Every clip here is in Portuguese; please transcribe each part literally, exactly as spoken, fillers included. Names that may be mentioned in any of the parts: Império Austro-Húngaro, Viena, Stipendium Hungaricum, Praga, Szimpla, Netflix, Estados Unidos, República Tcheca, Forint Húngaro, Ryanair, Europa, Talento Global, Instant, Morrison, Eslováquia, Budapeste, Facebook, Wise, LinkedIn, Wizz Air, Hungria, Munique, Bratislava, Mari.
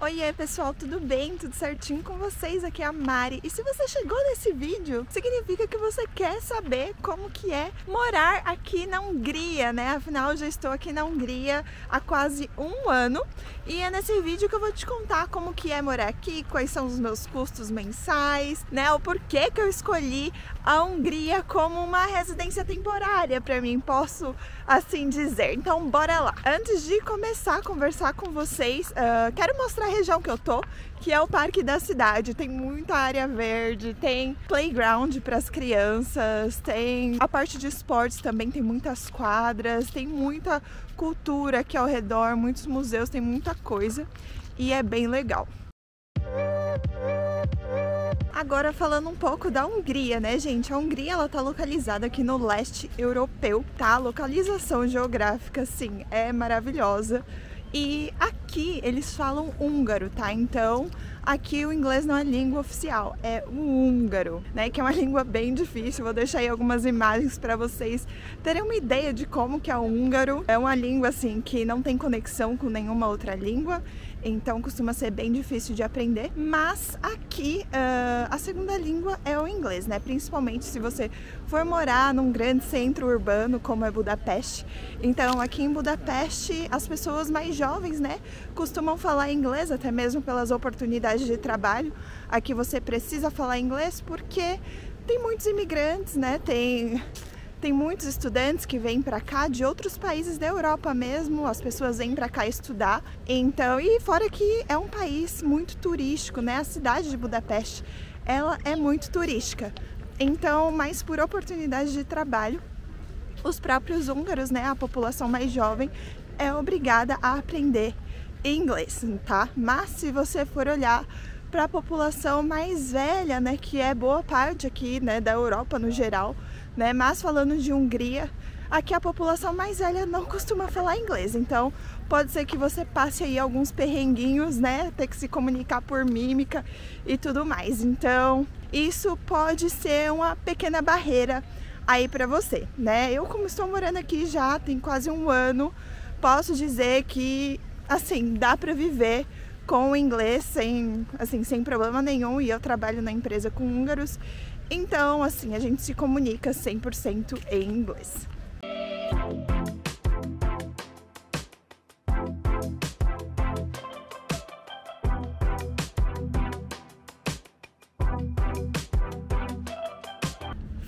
Oiê pessoal, tudo bem? Tudo certinho com vocês? Aqui é a Mari. E se você chegou nesse vídeo, significa que você quer saber como que é morar aqui na Hungria, né? Afinal, eu já estou aqui na Hungria há quase um ano e é nesse vídeo que eu vou te contar como que é morar aqui, quais são os meus custos mensais, né? O porquê que eu escolhi a Hungria como uma residência temporária para mim, posso assim dizer. Então, bora lá! Antes de começar a conversar com vocês, uh, quero mostrar a região que eu tô, que é o parque da cidade. Tem muita área verde, tem playground para as crianças, tem a parte de esportes também, tem muitas quadras, tem muita cultura aqui ao redor, muitos museus, tem muita coisa e é bem legal. Agora falando um pouco da Hungria, né, gente? A Hungria, ela tá localizada aqui no leste europeu, tá? A localização geográfica, sim, é maravilhosa. E aqui eles falam húngaro, tá? Então aqui o inglês não é língua oficial, é o húngaro, né? Que é uma língua bem difícil. Vou deixar aí algumas imagens para vocês terem uma ideia de como que é o húngaro. É uma língua assim que não tem conexão com nenhuma outra língua, então costuma ser bem difícil de aprender. Mas aqui uh, a segunda língua é o inglês, né? Principalmente se você for morar num grande centro urbano como é Budapeste. Então aqui em Budapeste as pessoas mais jovens, né, costumam falar inglês, até mesmo pelas oportunidades de trabalho. Aqui você precisa falar inglês porque tem muitos imigrantes, né, tem, tem muitos estudantes que vêm pra cá de outros países da Europa mesmo, as pessoas vêm pra cá estudar. Então, e fora que é um país muito turístico, né, a cidade de Budapeste, ela é muito turística. Então, mas por oportunidade de trabalho, os próprios húngaros, né, a população mais jovem, é obrigada a aprender inglês, tá? Mas se você for olhar para a população mais velha, né, que é boa parte aqui, né, da Europa no geral, né, mas falando de Hungria, aqui a população mais velha não costuma falar inglês, então pode ser que você passe aí alguns perrenguinhos, né, ter que se comunicar por mímica e tudo mais. Então, isso pode ser uma pequena barreira aí para você, né? Eu, como estou morando aqui já tem quase um ano, posso dizer que, assim, dá para viver com o inglês sem, assim, sem problema nenhum, e eu trabalho na empresa com húngaros, então, assim, a gente se comunica cem por cento em inglês.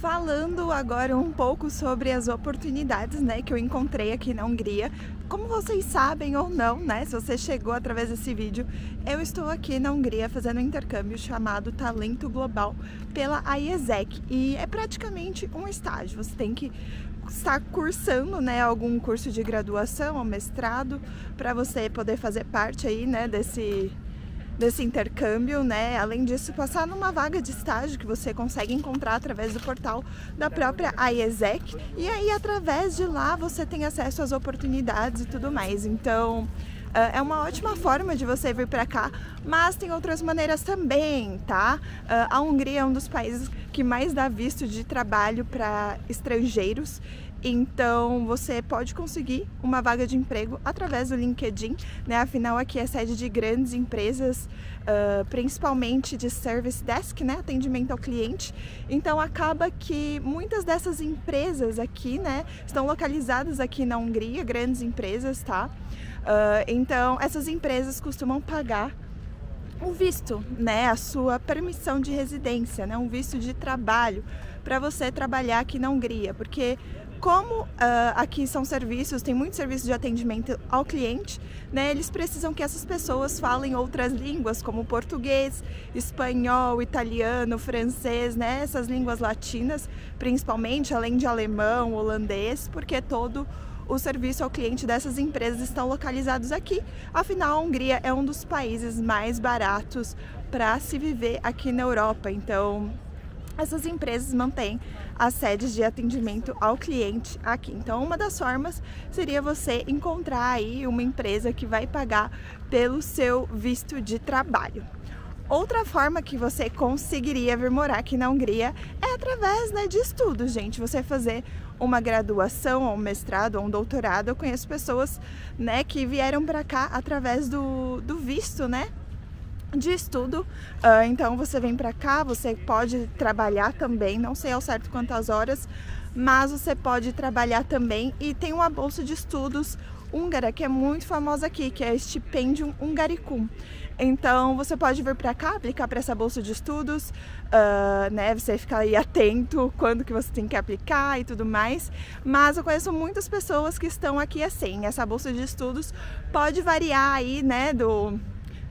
Falando agora um pouco sobre as oportunidades, né, que eu encontrei aqui na Hungria. Como vocês sabem ou não, né, se você chegou através desse vídeo, eu estou aqui na Hungria fazendo um intercâmbio chamado Talento Global pela Wizz Air, e é praticamente um estágio. Você tem que estar cursando, né, algum curso de graduação ou mestrado para você poder fazer parte aí, né, desse... desse intercâmbio, né? Além disso, passar numa vaga de estágio que você consegue encontrar através do portal da própria Wizz Air, e aí através de lá você tem acesso às oportunidades e tudo mais. Então é uma ótima forma de você vir para cá, mas tem outras maneiras também, tá? A Hungria é um dos países que mais dá visto de trabalho para estrangeiros. Então você pode conseguir uma vaga de emprego através do LinkedIn, né? Afinal aqui é sede de grandes empresas, uh, principalmente de service desk, né? Atendimento ao cliente. Então acaba que muitas dessas empresas aqui, né, estão localizadas aqui na Hungria, grandes empresas, tá? Uh, então essas empresas costumam pagar um visto, né, a sua permissão de residência, né, um visto de trabalho para você trabalhar aqui na Hungria, porque como uh, aqui são serviços, tem muitos serviços de atendimento ao cliente, né, eles precisam que essas pessoas falem outras línguas, como português, espanhol, italiano, francês, né, essas línguas latinas, principalmente, além de alemão, holandês, porque todo o serviço ao cliente dessas empresas estão localizados aqui. Afinal, a Hungria é um dos países mais baratos para se viver aqui na Europa, então essas empresas mantêm as sedes de atendimento ao cliente aqui. Então, uma das formas seria você encontrar aí uma empresa que vai pagar pelo seu visto de trabalho. Outra forma que você conseguiria vir morar aqui na Hungria é através, né, de estudo, gente. Você fazer uma graduação, ou um mestrado, ou um doutorado. Eu conheço pessoas, né, que vieram para cá através do, do visto, né, de estudo. Uh, então você vem para cá, você pode trabalhar também, não sei ao certo quantas horas, mas você pode trabalhar também, e tem uma bolsa de estudos húngara que é muito famosa aqui, que é a Stipendium Hungaricum. Então você pode vir para cá, aplicar para essa bolsa de estudos, uh, né? Você fica aí atento quando que você tem que aplicar e tudo mais. Mas eu conheço muitas pessoas que estão aqui assim. Essa bolsa de estudos pode variar aí, né? Do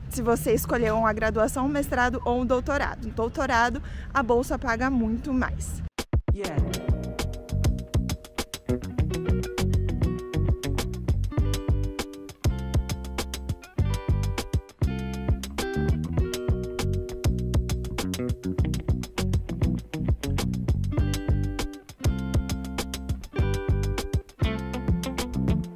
se você escolher uma graduação, um mestrado ou um doutorado. No doutorado, a bolsa paga muito mais. Yeah.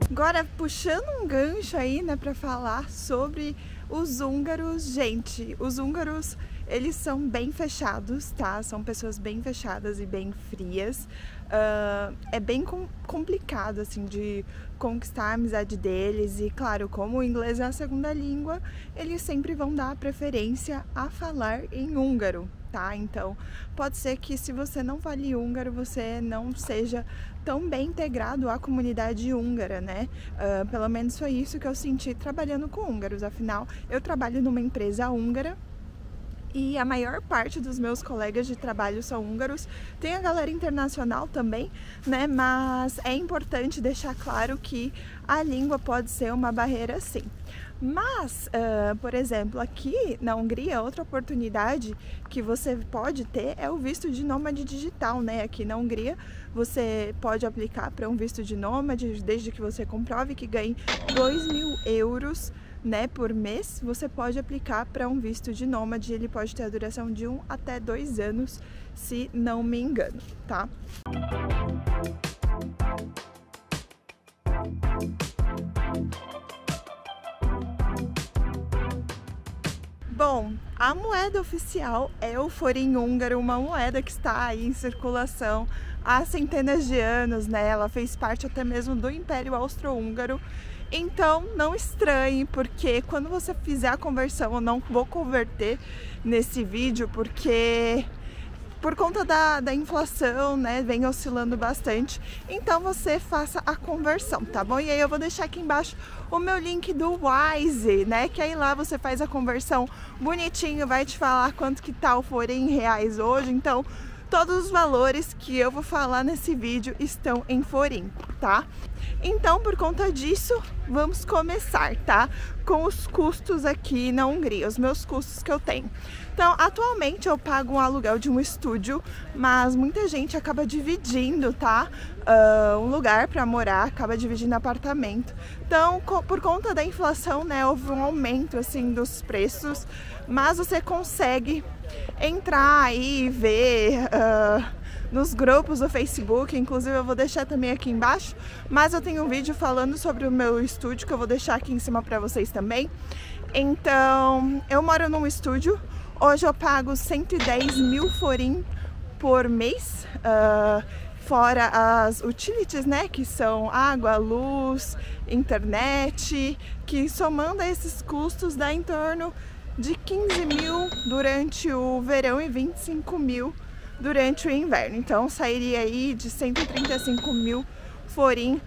Agora, puxando um gancho aí, né, para falar sobre os húngaros, gente, os húngaros, eles são bem fechados, tá? São pessoas bem fechadas e bem frias. Uh, é bem com, complicado, assim, de conquistar a amizade deles. E, claro, como o inglês é a segunda língua, eles sempre vão dar preferência a falar em húngaro, tá? Então, pode ser que se você não fale húngaro, você não seja tão bem integrado à comunidade húngara, né? Uh, pelo menos foi isso que eu senti trabalhando com húngaros. Afinal, eu trabalho numa empresa húngara, e a maior parte dos meus colegas de trabalho são húngaros. Tem a galera internacional também, né? Mas é importante deixar claro que a língua pode ser uma barreira, sim. Mas, uh, por exemplo, aqui na Hungria, outra oportunidade que você pode ter é o visto de nômade digital, né? Aqui na Hungria, você pode aplicar para um visto de nômade, desde que você comprove que ganhe dois mil euros, né, por mês. Você pode aplicar para um visto de nômade, ele pode ter a duração de um até dois anos, se não me engano, tá? Bom, a moeda oficial é o forint húngaro, uma moeda que está aí em circulação há centenas de anos, né? Ela fez parte até mesmo do Império Austro-Húngaro. Então, não estranhe, porque quando você fizer a conversão, eu não vou converter nesse vídeo, porque por conta da, da inflação, né, vem oscilando bastante. Então você faça a conversão, tá bom? E aí eu vou deixar aqui embaixo o meu link do Wise, né, que aí lá você faz a conversão bonitinho, vai te falar quanto que tal forem em reais hoje. Então todos os valores que eu vou falar nesse vídeo estão em forint, tá? Então, por conta disso, vamos começar, tá? Com os custos aqui na Hungria, os meus custos que eu tenho. Então, atualmente eu pago um aluguel de um estúdio, mas muita gente acaba dividindo, tá? Uh, um lugar para morar, acaba dividindo apartamento. Então, co por conta da inflação, né, houve um aumento, assim, dos preços, mas você consegue entrar aí e ver... Uh, nos grupos do Facebook, inclusive eu vou deixar também aqui embaixo, mas eu tenho um vídeo falando sobre o meu estúdio que eu vou deixar aqui em cima para vocês também. Então, eu moro num estúdio, hoje eu pago cento e dez mil forint por mês, uh, fora as utilities, né, que são água, luz, internet, que somando esses custos dá em torno de quinze mil durante o verão e vinte e cinco mil durante o inverno. Então sairia aí de cento e trinta e cinco mil forint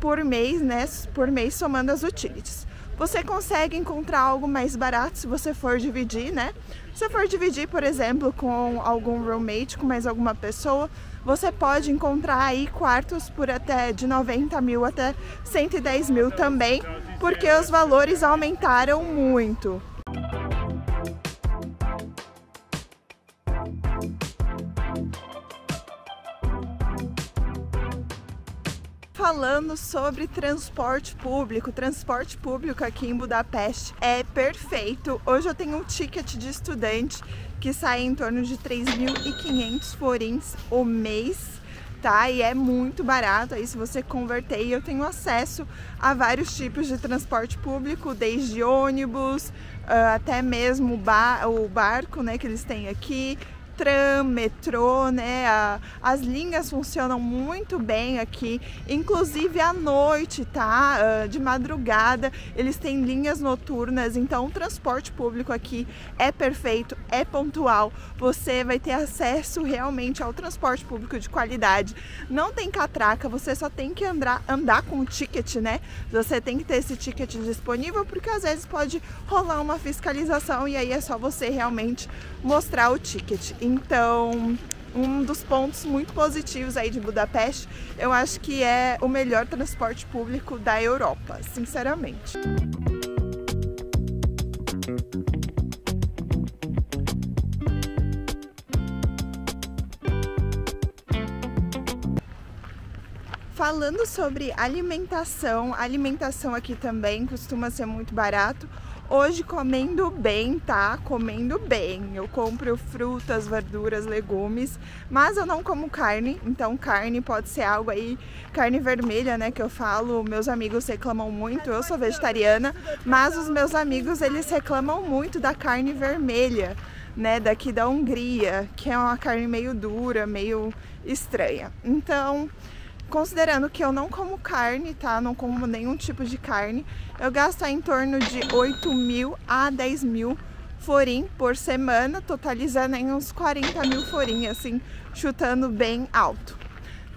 por mês, né, por mês somando as utilities. Você consegue encontrar algo mais barato se você for dividir, né? Se você for dividir, por exemplo, com algum roommate, com mais alguma pessoa, você pode encontrar aí quartos por até de noventa mil até cento e dez mil também, porque os valores aumentaram muito. Falando sobre transporte público, transporte público aqui em Budapeste é perfeito. Hoje eu tenho um ticket de estudante que sai em torno de três mil e quinhentos forints o mês, tá? E é muito barato aí se você converter. E eu tenho acesso a vários tipos de transporte público, desde ônibus até mesmo o barco, né, que eles têm aqui, tram, metrô, né? A, as linhas funcionam muito bem aqui, inclusive à noite, tá? De madrugada, eles têm linhas noturnas, então o transporte público aqui é perfeito, é pontual, você vai ter acesso realmente ao transporte público de qualidade. Não tem catraca, você só tem que andar, andar com o ticket, né? Você tem que ter esse ticket disponível, porque às vezes pode rolar uma fiscalização e aí é só você realmente mostrar o ticket. Então, um dos pontos muito positivos aí de Budapeste, eu acho que é o melhor transporte público da Europa, sinceramente. Falando sobre alimentação, alimentação aqui também costuma ser muito barato. Hoje comendo bem, tá? Comendo bem. Eu compro frutas, verduras, legumes, mas eu não como carne, então carne pode ser algo aí, carne vermelha, né, que eu falo, meus amigos reclamam muito, eu sou vegetariana, mas os meus amigos, eles reclamam muito da carne vermelha, né, daqui da Hungria, que é uma carne meio dura, meio estranha. Então, considerando que eu não como carne, tá? Não como nenhum tipo de carne, eu gasto em torno de oito mil a dez mil forin por semana, totalizando em uns quarenta mil forin, assim, chutando bem alto,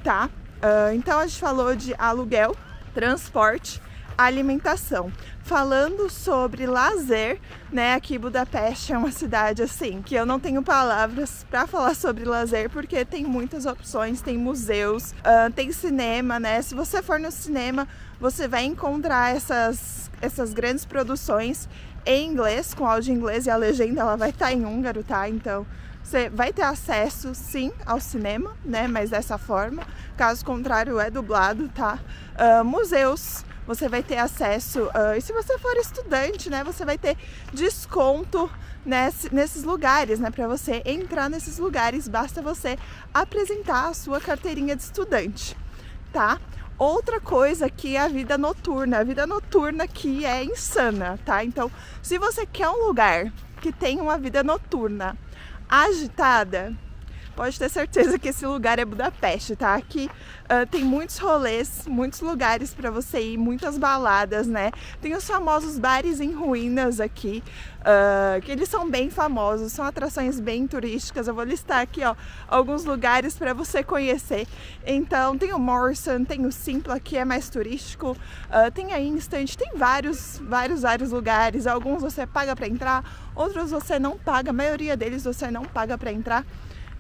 tá? Uh, então a gente falou de aluguel, transporte, alimentação. Falando sobre lazer, né? Aqui Budapeste é uma cidade assim que eu não tenho palavras para falar sobre lazer, porque tem muitas opções, tem museus, uh, tem cinema, né? Se você for no cinema, você vai encontrar essas, essas grandes produções em inglês, com áudio em inglês, e a legenda ela vai estar em húngaro, tá? Então você vai ter acesso, sim, ao cinema, né? Mas dessa forma, caso contrário, é dublado, tá? Uh, museus, você vai ter acesso, uh, e se você for estudante, né, você vai ter desconto nesse, nesses lugares, né, para você entrar nesses lugares, basta você apresentar a sua carteirinha de estudante, tá? Outra coisa que é a vida noturna, a vida noturna que é insana, tá? Então, se você quer um lugar que tenha uma vida noturna agitada, pode ter certeza que esse lugar é Budapeste, tá? Aqui uh, tem muitos rolês, muitos lugares para você ir, muitas baladas, né? Tem os famosos bares em ruínas aqui, uh, que eles são bem famosos, são atrações bem turísticas. Eu vou listar aqui, ó, alguns lugares para você conhecer. Então, tem o Morrison, tem o Szimpla, que é mais turístico, uh, tem a Instant, tem vários, vários, vários lugares. Alguns você paga para entrar, outros você não paga, a maioria deles você não paga para entrar.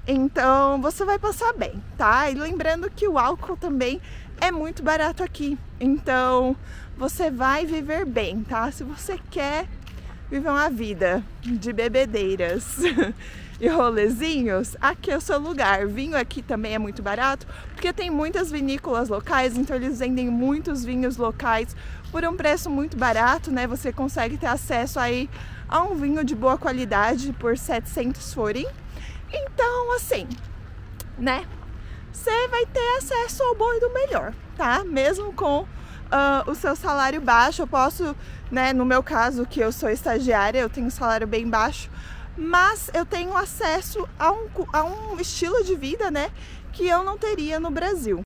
Então você vai passar bem, tá? E lembrando que o álcool também é muito barato aqui, então você vai viver bem, tá? Se você quer viver uma vida de bebedeiras e rolezinhos, aqui é o seu lugar. Vinho aqui também é muito barato, porque tem muitas vinícolas locais, então eles vendem muitos vinhos locais por um preço muito barato, né? Você consegue ter acesso aí a um vinho de boa qualidade por setecentos forin. Então, assim, né, você vai ter acesso ao bom e do melhor, tá? Mesmo com uh, o seu salário baixo, eu posso, né, no meu caso, que eu sou estagiária, eu tenho um salário bem baixo, mas eu tenho acesso a um, a um estilo de vida, né, que eu não teria no Brasil.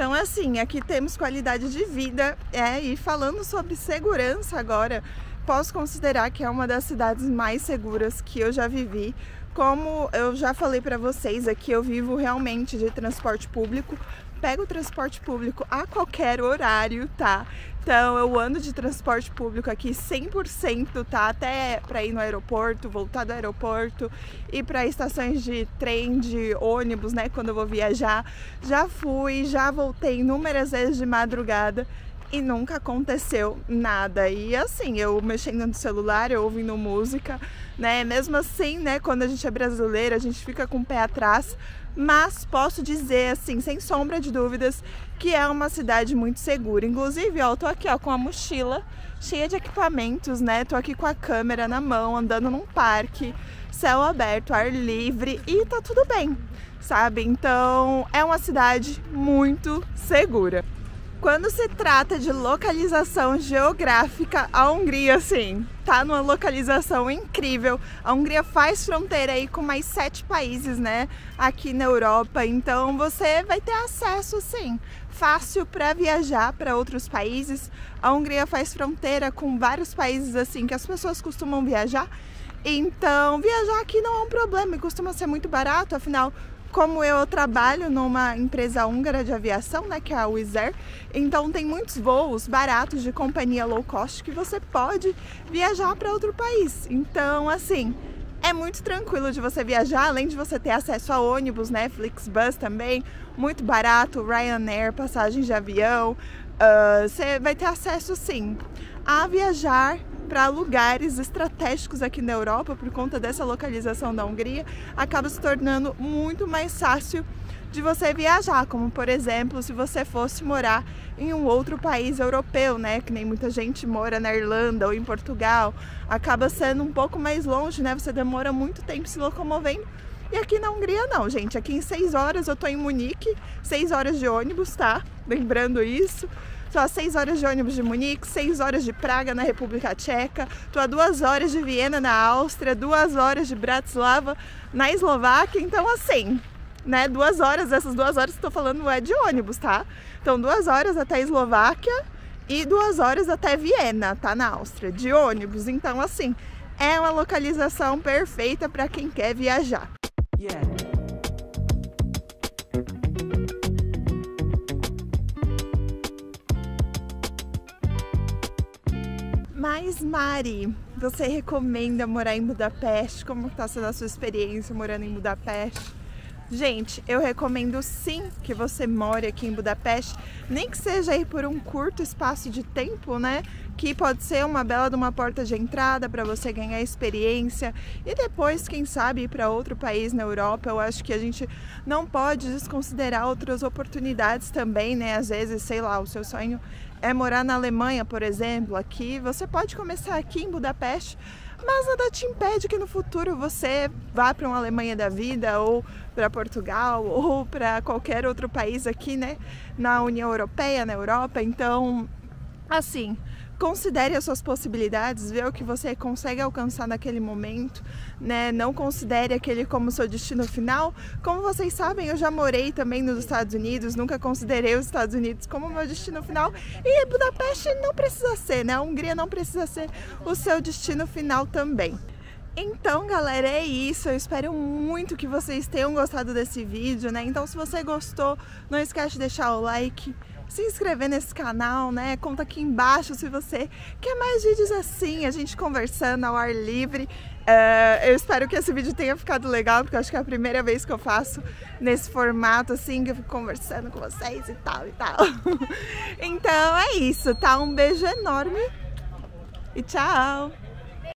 Então, assim, aqui temos qualidade de vida, é, e falando sobre segurança agora, posso considerar que é uma das cidades mais seguras que eu já vivi. Como eu já falei para vocês, aqui eu vivo realmente de transporte público, pego o transporte público a qualquer horário, tá? Então eu ando de transporte público aqui cem por cento, tá? Até para ir no aeroporto, voltar do aeroporto, ir para estações de trem, de ônibus, né? Quando eu vou viajar, já fui, já voltei inúmeras vezes de madrugada e nunca aconteceu nada. E assim, eu mexendo no celular, eu ouvindo música, né? Mesmo assim, né, quando a gente é brasileira, a gente fica com o pé atrás, mas posso dizer assim, sem sombra de dúvidas, que é uma cidade muito segura. Inclusive, ó, eu tô aqui, ó, com a mochila cheia de equipamentos, né? Tô aqui com a câmera na mão, andando num parque, céu aberto, ar livre, e tá tudo bem. sabe? Então é uma cidade muito segura. Quando se trata de localização geográfica, a Hungria, assim, tá numa localização incrível. A Hungria faz fronteira aí com mais sete países, né, aqui na Europa. Então você vai ter acesso, assim, fácil para viajar para outros países. A Hungria faz fronteira com vários países, assim, que as pessoas costumam viajar. Então viajar aqui não é um problema e costuma ser muito barato, afinal... Como eu, eu trabalho numa empresa húngara de aviação, né, que é a Wizz Air, então tem muitos voos baratos de companhia low cost que você pode viajar para outro país. Então, assim, é muito tranquilo de você viajar, além de você ter acesso a ônibus, Netflix, bus também, muito barato, Ryanair, passagens de avião, uh, você vai ter acesso, sim, a viajar para lugares estratégicos aqui na Europa. Por conta dessa localização da Hungria, acaba se tornando muito mais fácil de você viajar, como por exemplo, se você fosse morar em um outro país europeu, né, que nem muita gente mora na Irlanda ou em Portugal, acaba sendo um pouco mais longe, né, você demora muito tempo se locomovendo. E aqui na Hungria não, gente, aqui em seis horas eu tô em Munique, seis horas de ônibus, tá? Lembrando isso. Tô a seis horas de ônibus de Munique, seis horas de Praga na República Tcheca, tô a duas horas de Viena na Áustria, duas horas de Bratislava na Eslováquia. Então assim, né, duas horas, essas duas horas que tô falando é de ônibus, tá? Então duas horas até a Eslováquia e duas horas até Viena, tá, na Áustria, de ônibus. Então assim, é uma localização perfeita para quem quer viajar. Yeah. Mas Mari, você recomenda morar em Budapeste? Como está sendo a sua experiência morando em Budapeste? Gente, eu recomendo sim que você more aqui em Budapeste, nem que seja aí por um curto espaço de tempo, né? Que pode ser uma bela de uma porta de entrada para você ganhar experiência e depois, quem sabe, ir para outro país na Europa. Eu acho que a gente não pode desconsiderar outras oportunidades também, né? Às vezes, sei lá, o seu sonho é morar na Alemanha, por exemplo, aqui. Você pode começar aqui em Budapeste, mas nada te impede que no futuro você vá para uma Alemanha da vida, ou para Portugal, ou para qualquer outro país aqui, né, na União Europeia, na Europa. Então, assim, considere as suas possibilidades, vê o que você consegue alcançar naquele momento, né? Não considere aquele como seu destino final. Como vocês sabem, eu já morei também nos Estados Unidos, nunca considerei os Estados Unidos como meu destino final, e Budapeste não precisa ser, né? A Hungria não precisa ser o seu destino final também. Então, galera, é isso. Eu espero muito que vocês tenham gostado desse vídeo, né? Então, se você gostou, não esquece de deixar o like, se inscrever nesse canal, né? Conta aqui embaixo se você quer mais vídeos assim, a gente conversando ao ar livre. Uh, eu espero que esse vídeo tenha ficado legal, porque eu acho que é a primeira vez que eu faço nesse formato, assim, que eu fico conversando com vocês e tal e tal. Então é isso, tá? Um beijo enorme e tchau!